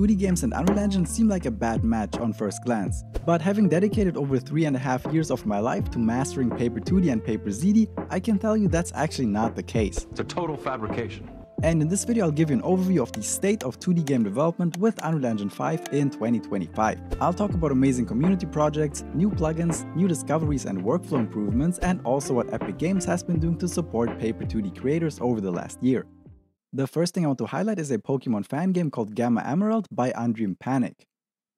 2D games and Unreal Engine seem like a bad match on first glance, but having dedicated over 3.5 years of my life to mastering Paper 2D and PaperZD, I can tell you that's actually not the case. It's a total fabrication. And in this video I'll give you an overview of the state of 2D game development with Unreal Engine 5 in 2025. I'll talk about amazing community projects, new plugins, new discoveries and workflow improvements, and also what Epic Games has been doing to support Paper 2D creators over the last year. The first thing I want to highlight is a Pokemon fan game called Gamma Emerald by Undreamed Panic.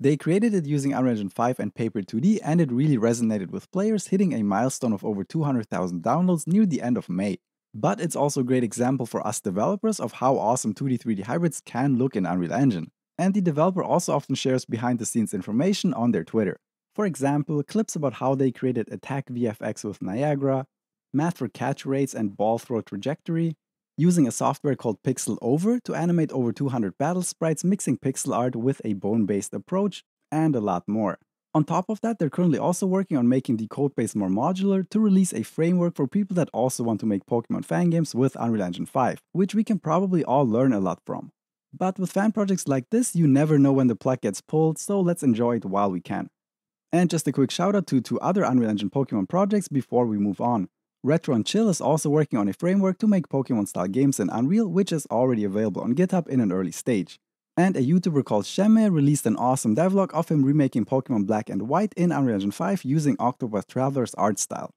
They created it using Unreal Engine 5 and Paper 2D, and it really resonated with players, hitting a milestone of over 200,000 downloads near the end of May. But it's also a great example for us developers of how awesome 2D 3D hybrids can look in Unreal Engine. And the developer also often shares behind-the-scenes information on their Twitter. For example, clips about how they created attack VFX with Niagara, math for catch rates and ball throw trajectory, using a software called Pixel Over to animate over 200 battle sprites, mixing pixel art with a bone-based approach, and a lot more. On top of that, they're currently also working on making the codebase more modular to release a framework for people that also want to make Pokemon fan games with Unreal Engine 5, which we can probably all learn a lot from. But with fan projects like this, you never know when the plug gets pulled, so let's enjoy it while we can. And just a quick shoutout to two other Unreal Engine Pokemon projects before we move on. Retro and Chill is also working on a framework to make Pokemon-style games in Unreal, which is already available on GitHub in an early stage. And a YouTuber called Sheme released an awesome devlog of him remaking Pokemon Black and White in Unreal Engine 5 using Octopath Traveler's art style.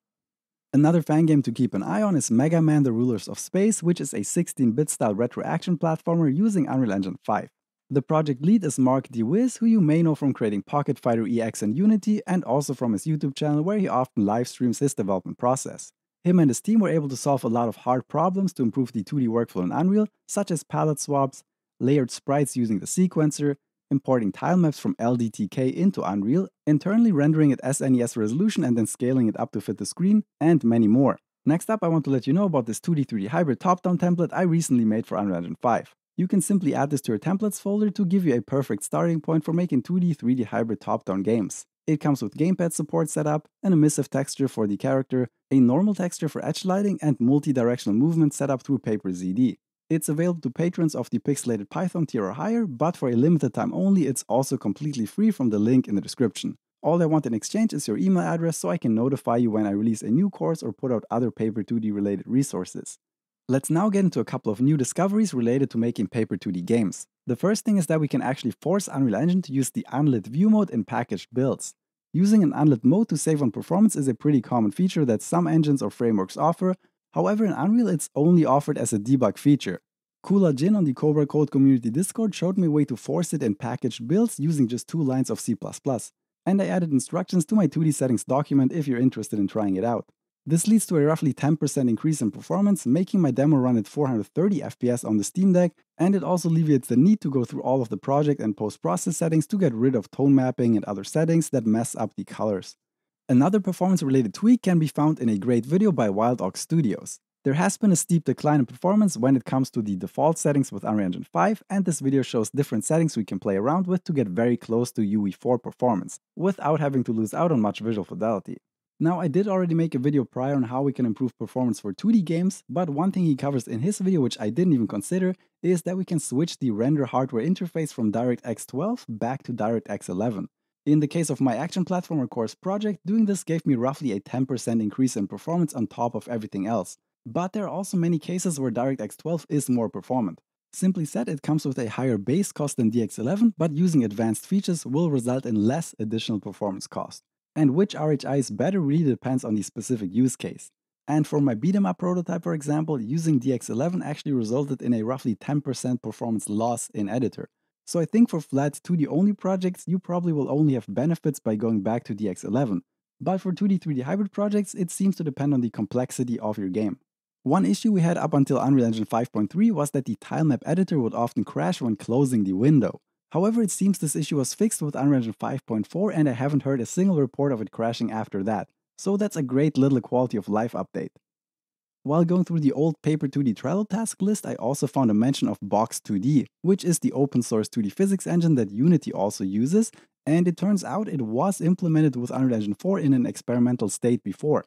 Another fan game to keep an eye on is Mega Man: The Rulers of Space, which is a 16-bit style retro action platformer using Unreal Engine 5. The project lead is Mark DeWiz, who you may know from creating Pocket Fighter EX and Unity, and also from his YouTube channel where he often live streams his development process. Him and his team were able to solve a lot of hard problems to improve the 2D workflow in Unreal, such as palette swaps, layered sprites using the sequencer, importing tile maps from LDTK into Unreal, internally rendering it SNES resolution and then scaling it up to fit the screen, and many more. Next up, I want to let you know about this 2D 3D hybrid top-down template I recently made for Unreal Engine 5. You can simply add this to your templates folder to give you a perfect starting point for making 2D 3D hybrid top-down games. It comes with gamepad support setup, an emissive texture for the character, a normal texture for edge lighting, and multi-directional movement setup through PaperZD. It's available to patrons of the Pixelated Python tier or higher, but for a limited time only. It's also completely free from the link in the description. All I want in exchange is your email address so I can notify you when I release a new course or put out other Paper 2D related resources. Let's now get into a couple of new discoveries related to making Paper 2D games. The first thing is that we can actually force Unreal Engine to use the unlit view mode in packaged builds. Using an unlit mode to save on performance is a pretty common feature that some engines or frameworks offer. However, in Unreal, it's only offered as a debug feature. Kula Jin on the Cobra Code Community Discord showed me a way to force it in packaged builds using just 2 lines of C++, and I added instructions to my 2D settings document if you're interested in trying it out. This leads to a roughly 10% increase in performance, making my demo run at 430 FPS on the Steam Deck, and it also alleviates the need to go through all of the project and post-process settings to get rid of tone mapping and other settings that mess up the colors. Another performance-related tweak can be found in a great video by Wild Dog Studios. There has been a steep decline in performance when it comes to the default settings with Unreal Engine 5, and this video shows different settings we can play around with to get very close to UE4 performance, without having to lose out on much visual fidelity. Now, I did already make a video prior on how we can improve performance for 2D games, but one thing he covers in his video, which I didn't even consider, is that we can switch the render hardware interface from DirectX 12 back to DirectX 11. In the case of my action platformer course project, doing this gave me roughly a 10% increase in performance on top of everything else. But there are also many cases where DirectX 12 is more performant. Simply said, it comes with a higher base cost than DX11, but using advanced features will result in less additional performance cost. And which RHI is better really depends on the specific use case. And for my beat-em-up prototype, for example, using DX11 actually resulted in a roughly 10% performance loss in editor. So I think for flat 2D only projects, you probably will only have benefits by going back to DX11. But for 2D 3D hybrid projects, it seems to depend on the complexity of your game. One issue we had up until Unreal Engine 5.3 was that the tilemap editor would often crash when closing the window. However, it seems this issue was fixed with Unreal Engine 5.4, and I haven't heard a single report of it crashing after that, so that's a great little quality of life update. While going through the old Paper 2D Trello task list, I also found a mention of Box2D, which is the open source 2D physics engine that Unity also uses, and it turns out it was implemented with Unreal Engine 4 in an experimental state before.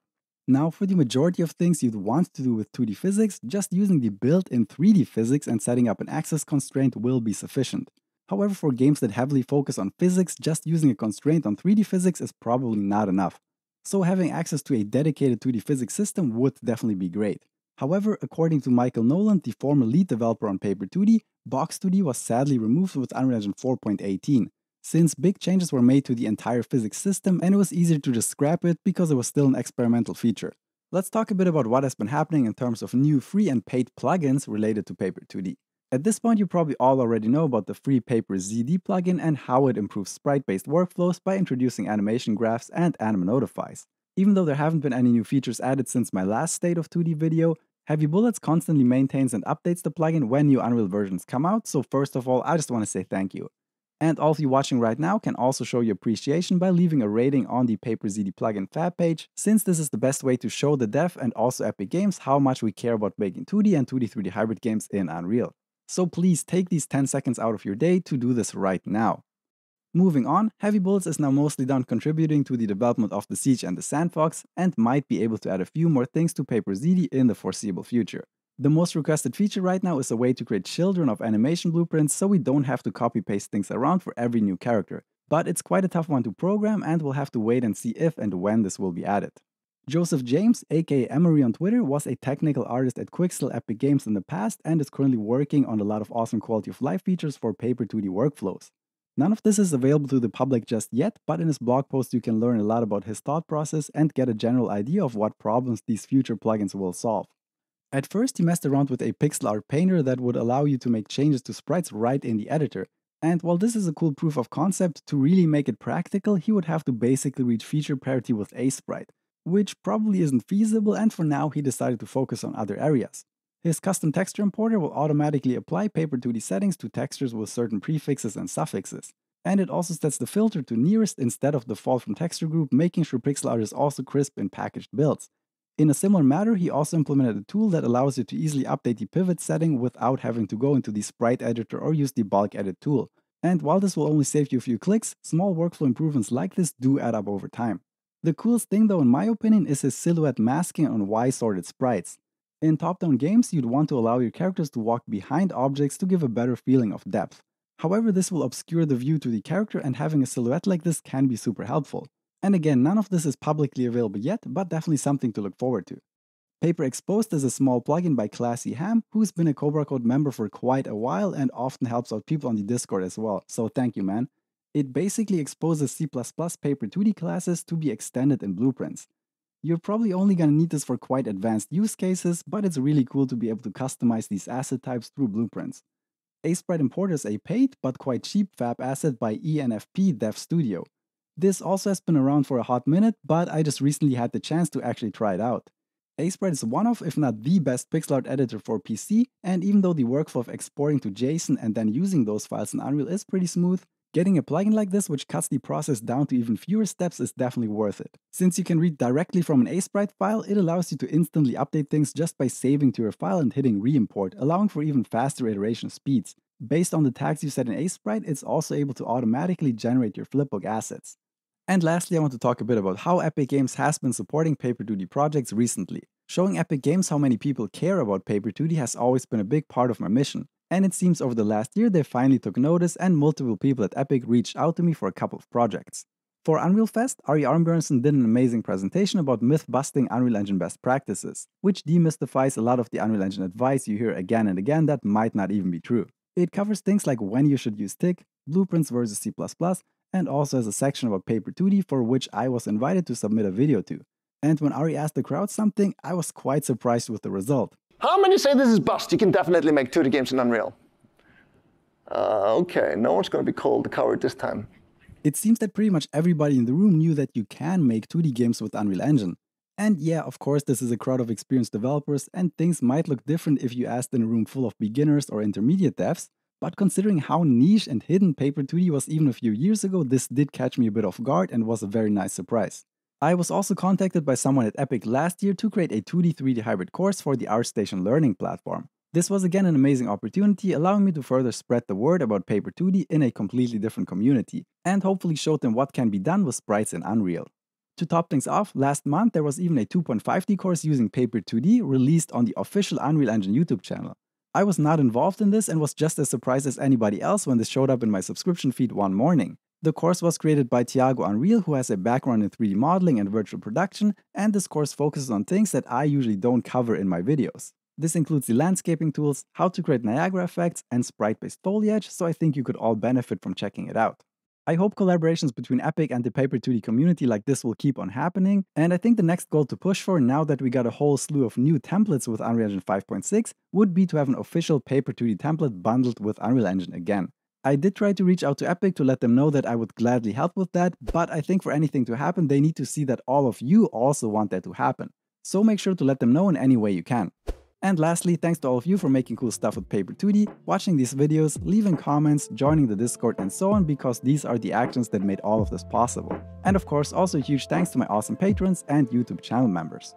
Now, for the majority of things you'd want to do with 2D physics, just using the built-in 3D physics and setting up an access constraint will be sufficient. However, for games that heavily focus on physics, just using a constraint on 3D physics is probably not enough. So having access to a dedicated 2D physics system would definitely be great. However, according to Michael Noland, the former lead developer on Paper 2D, Box2D was sadly removed with Unreal Engine 4.18, since big changes were made to the entire physics system and it was easier to just scrap it because it was still an experimental feature. Let's talk a bit about what has been happening in terms of new free and paid plugins related to Paper 2D. At this point, you probably all already know about the free PaperZD plugin and how it improves sprite-based workflows by introducing animation graphs and anime notifies. Even though there haven't been any new features added since my last State of 2D video, Heavy Bullets constantly maintains and updates the plugin when new Unreal versions come out, so first of all, I just want to say thank you. And all of you watching right now can also show your appreciation by leaving a rating on the PaperZD plugin fab page, since this is the best way to show the dev and also Epic Games how much we care about making 2D and 2D 3D hybrid games in Unreal. So please take these 10 seconds out of your day to do this right now. Moving on, Heavy Bullets is now mostly done contributing to the development of the Siege and the Sandfox and might be able to add a few more things to PaperZD in the foreseeable future. The most requested feature right now is a way to create children of animation blueprints so we don't have to copy-paste things around for every new character, but it's quite a tough one to program and we'll have to wait and see if and when this will be added. Joseph James, aka Emery on Twitter, was a technical artist at Quixel Epic Games in the past and is currently working on a lot of awesome quality of life features for Paper 2D workflows. None of this is available to the public just yet, but in his blog post you can learn a lot about his thought process and get a general idea of what problems these future plugins will solve. At first he messed around with a pixel art painter that would allow you to make changes to sprites right in the editor. And while this is a cool proof of concept, to really make it practical he would have to basically reach feature parity with Asprite, which probably isn't feasible, and for now he decided to focus on other areas. His custom texture importer will automatically apply Paper 2D settings to textures with certain prefixes and suffixes. And it also sets the filter to nearest instead of default from texture group, making sure pixel art is also crisp in packaged builds. In a similar manner, he also implemented a tool that allows you to easily update the pivot setting without having to go into the sprite editor or use the bulk edit tool. And while this will only save you a few clicks, small workflow improvements like this do add up over time. The coolest thing though, in my opinion, is his silhouette masking on Y-sorted sprites. In top-down games, you'd want to allow your characters to walk behind objects to give a better feeling of depth. However, this will obscure the view to the character, and having a silhouette like this can be super helpful. And again, none of this is publicly available yet, but definitely something to look forward to. Paper Exposed is a small plugin by Classy Ham, who's been a Cobra Code member for quite a while and often helps out people on the Discord as well, so thank you, man. It basically exposes C++ Paper 2D classes to be extended in blueprints. You're probably only gonna need this for quite advanced use cases, but it's really cool to be able to customize these asset types through blueprints. Asprite Importer is a paid but quite cheap fab asset by ENFP Dev Studio. This also has been around for a hot minute, but I just recently had the chance to actually try it out. Asprite is one of, if not the best pixel art editor for PC, and even though the workflow of exporting to JSON and then using those files in Unreal is pretty smooth, getting a plugin like this, which cuts the process down to even fewer steps, is definitely worth it. Since you can read directly from an Asprite file, it allows you to instantly update things just by saving to your file and hitting re-import, allowing for even faster iteration speeds. Based on the tags you set in Asprite, it's also able to automatically generate your flipbook assets. And lastly, I want to talk a bit about how Epic Games has been supporting Paper 2D projects recently. Showing Epic Games how many people care about Paper 2D has always been a big part of my mission. And it seems over the last year they finally took notice, and multiple people at Epic reached out to me for a couple of projects. For Unreal Fest, Ari Arnbjornsen did an amazing presentation about myth-busting Unreal Engine best practices, which demystifies a lot of the Unreal Engine advice you hear again and again that might not even be true. It covers things like when you should use TIC, blueprints versus C++, and also has a section about Paper 2D for which I was invited to submit a video to. And when Ari asked the crowd something, I was quite surprised with the result. How many say this is bust? You can definitely make 2D games in Unreal. Okay, no one's going to be called the coward this time. It seems that pretty much everybody in the room knew that you can make 2D games with Unreal Engine. And yeah, of course, this is a crowd of experienced developers, and things might look different if you asked in a room full of beginners or intermediate devs, but considering how niche and hidden Paper 2D was even a few years ago, this did catch me a bit off guard and was a very nice surprise. I was also contacted by someone at Epic last year to create a 2D 3D hybrid course for the ArtStation learning platform. This was again an amazing opportunity, allowing me to further spread the word about Paper 2D in a completely different community, and hopefully showed them what can be done with sprites in Unreal. To top things off, last month there was even a 2.5D course using Paper 2D released on the official Unreal Engine YouTube channel. I was not involved in this and was just as surprised as anybody else when this showed up in my subscription feed one morning. The course was created by Tiago Unreal, who has a background in 3D modeling and virtual production, and this course focuses on things that I usually don't cover in my videos. This includes the landscaping tools, how to create Niagara effects, and sprite-based foliage, so I think you could all benefit from checking it out. I hope collaborations between Epic and the Paper 2D community like this will keep on happening, and I think the next goal to push for, now that we got a whole slew of new templates with Unreal Engine 5.6, would be to have an official Paper 2D template bundled with Unreal Engine again. I did try to reach out to Epic to let them know that I would gladly help with that, but I think for anything to happen, they need to see that all of you also want that to happen. So make sure to let them know in any way you can. And lastly, thanks to all of you for making cool stuff with Paper 2D, watching these videos, leaving comments, joining the Discord and so on, because these are the actions that made all of this possible. And of course, also huge thanks to my awesome patrons and YouTube channel members.